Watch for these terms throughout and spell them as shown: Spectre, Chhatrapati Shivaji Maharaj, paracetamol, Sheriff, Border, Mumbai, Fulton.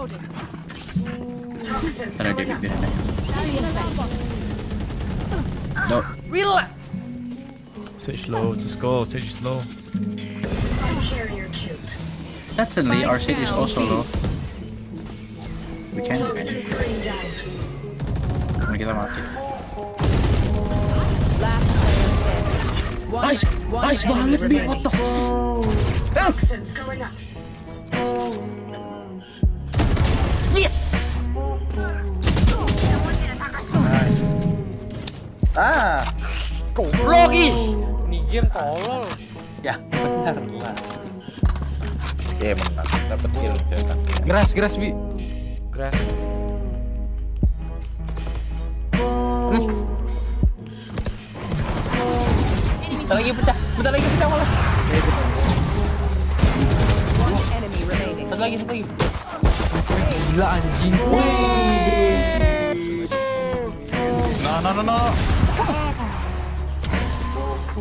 Reloading. Tara, David, get in there. No. Reload. Sage low, just go. Sage is low. Certainly, our sage is also low. We can't do anything. I'm gonna get them out here. Nice! Nice! Behind me! What the f? Toxins going up. Yes! Nice. Ah! Logi! Nijim tolol. Ya, benar lah. Ya, mantap. Dapat kill. Grass, grass, Bi. Grass. Bentar lagi pecah malah. Satu lagi. Gila anjing. No.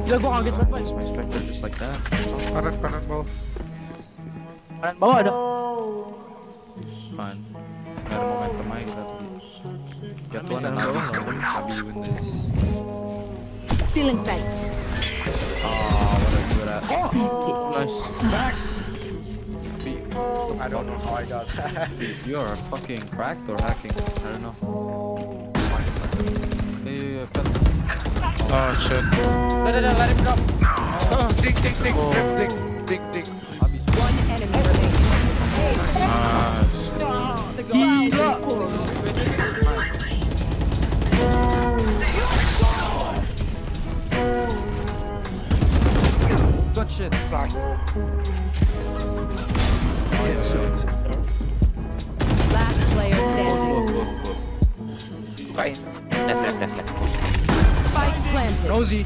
Gila gua kaget banget. My Spectre just like that. Kanan bawah. Kanan bawah ada. Man, gak ada momentum aja kita tuh. Jatuhan dan bawah. How do you win this? Still in sight. Oh, what a good ass. Nice. Back. I don't know how I got that. You're a fucking cracked or hacking. I don't know. Hey, fence. Oh shit. No, let him go. Oh, dig. One enemy remaining. Good shit. Black. Good shit. Last player standing. Whoa. Right. Left. Spike planted. Nosy.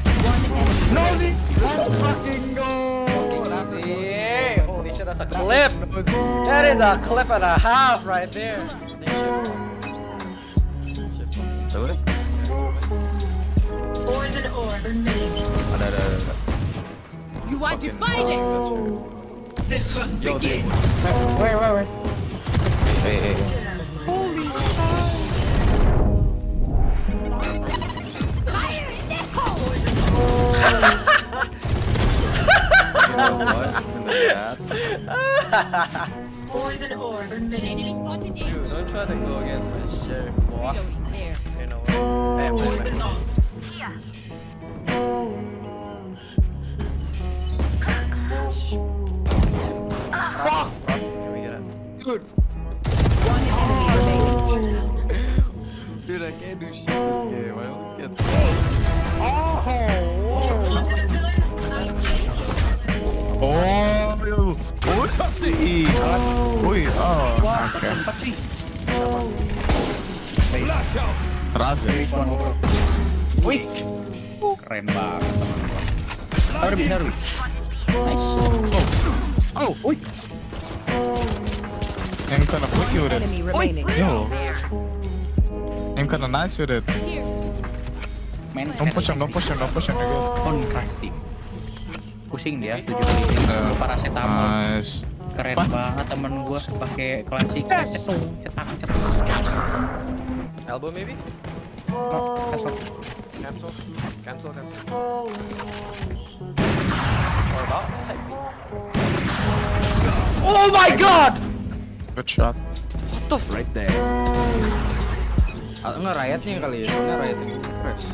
Nosy. Let's fucking go. That's a holy shit, that's a clip. That is a clip and a half right there. Shift. Or is it or maybe? You are divided! The hunt begins! Wait. Hey. Holy shit! Fire in the hole! Poison orb emitting. Enemy spotted in. Dude, don't try to go against the sheriff. You know what? Poison's off. Here. Fuck! Can we get it? Dude! One enemy remaining. Dude, I can't do shit this game. I always get this. Oh! What does it eat? Okay. Flash out! Wait! Keren banget, teman-teman. Taruh. Nice. Oi. I'm kinda flicky with it. Yo. I'm kinda nice with it. Don't push him. Contrasting. Pusing dia 70 paracetamol. Nice. Keren banget temen gua pakai klasik. Cetak. Elbow maybe? No, cancel. Oh my god! Good shot. What the f? Right there. Nge-riot nih kali ya. Nge-riot ini. Fresh.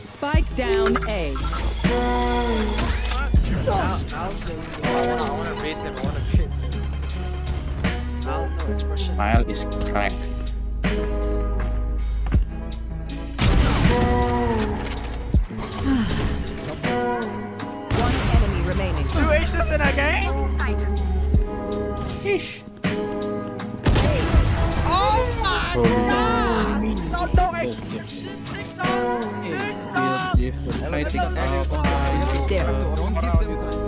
Spike down A. I wanna beat him. No expression. Mile is cracked. One enemy remaining. Two aces in a game? Ish. Oh my god! No,